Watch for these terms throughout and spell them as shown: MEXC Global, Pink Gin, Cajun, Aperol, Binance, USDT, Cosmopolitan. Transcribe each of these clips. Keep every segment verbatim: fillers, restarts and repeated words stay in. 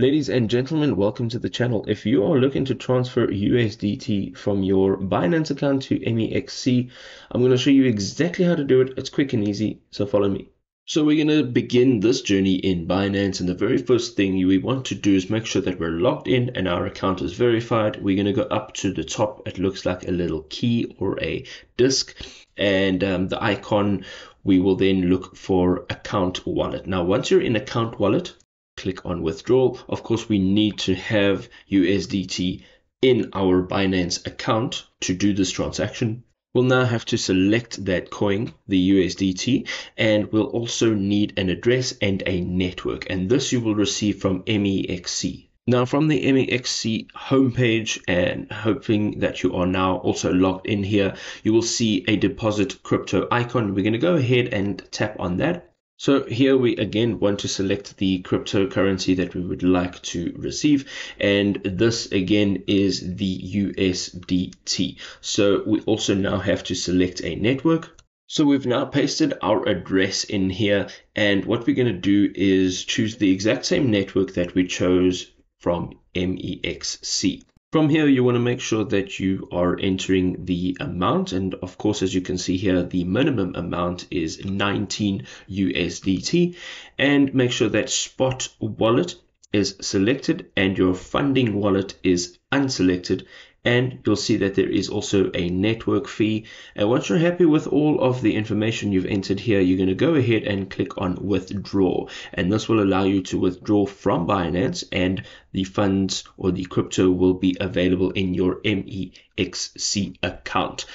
Ladies and gentlemen, welcome to the channel. If you are looking to transfer U S D T from your Binance account to M E X C, I'm going to show you exactly how to do it. It's quick and easy, so follow me. So we're going to begin this journey in Binance, and the very first thing we want to do is make sure that we're logged in and our account is verified. We're going to go up to the top. It looks like a little key or a disk, and um, the icon, we will then look for account wallet. Now, once you're in account wallet, click on withdrawal. Of course, we need to have U S D T in our Binance account to do this transaction. We'll now have to select that coin, the U S D T, and we'll also need an address and a network. And this you will receive from M E X C. Now, from the M E X C homepage, and hoping that you are now also logged in here, you will see a deposit crypto icon. We're going to go ahead and tap on that. So here we again want to select the cryptocurrency that we would like to receive, and this again is the U S D T. So we also now have to select a network. So we've now pasted our address in here, and what we're going to do is choose the exact same network that we chose from M E X C. From here, you want to make sure that you are entering the amount. And of course, as you can see here, the minimum amount is nineteen U S D T. And make sure that spot wallet is selected and your funding wallet is unselected. And you'll see that there is also a network fee. And once you're happy with all of the information you've entered here, you're going to go ahead and click on withdraw. And this will allow you to withdraw from Binance, and the funds or the crypto will be available in your M E X C account.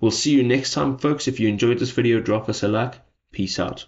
We'll see you next time, folks. If you enjoyed this video, drop us a like. Peace out.